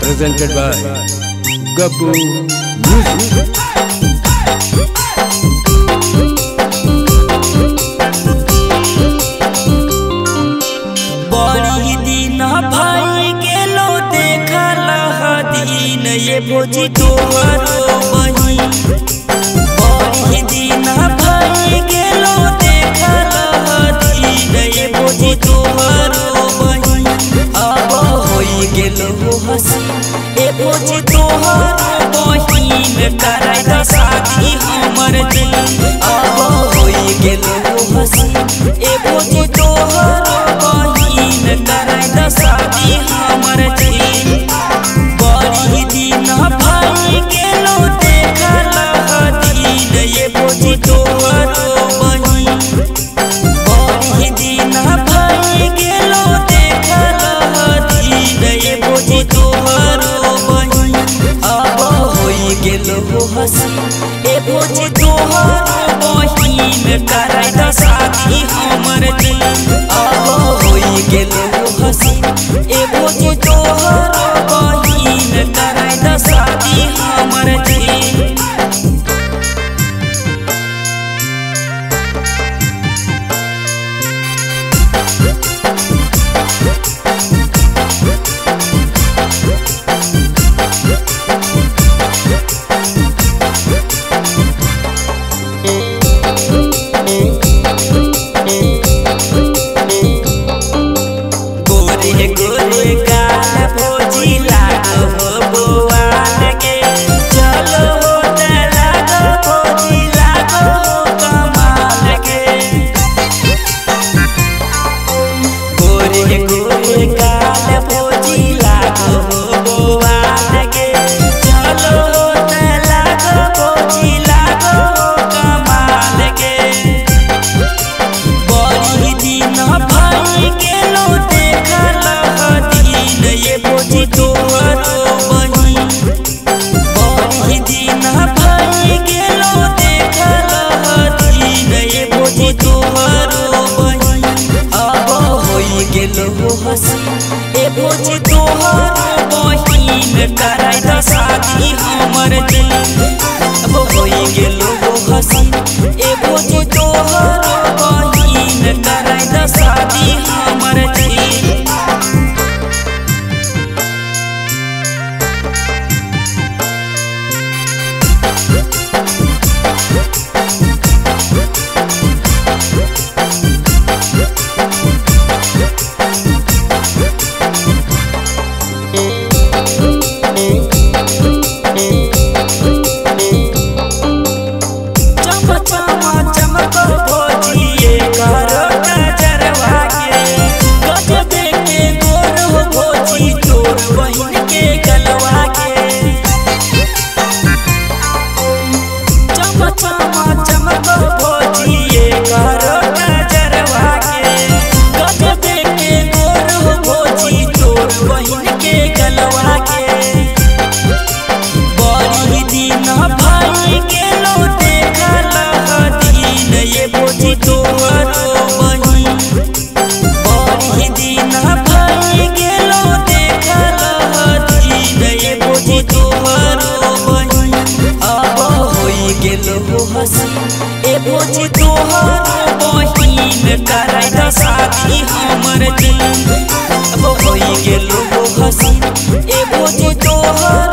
Presented by Gabbu Bhai. ये भोजी तोहरो बही बड़ी दिन भाई गेलो देखला दिन ये भोजी तोहरो बही अब होई गेलो हसी ए भोजी तोहरो बही न कराई द शादी हमर दिल अब होई गेलो हसी ए भोजी तोहरो बही न कराई द शादी हमर दिल ए भोजी तोहरो बहिन कराई द शादी हमर दिल अब होई गेलो हसी ए भोजी तोहरो बहिन कराई द शादी हमर दिल। ए भोजी तोहरो बहिन कराई द शादी हमर दिल अब होई गेलो हसी ए भोजी तोहरो बहिन कराई द शादी हमर दिल। ए भोजी तोहरो बहिन कराई द शादी हमर दिल अब होई गेलो हसी ए भोजी तोहरो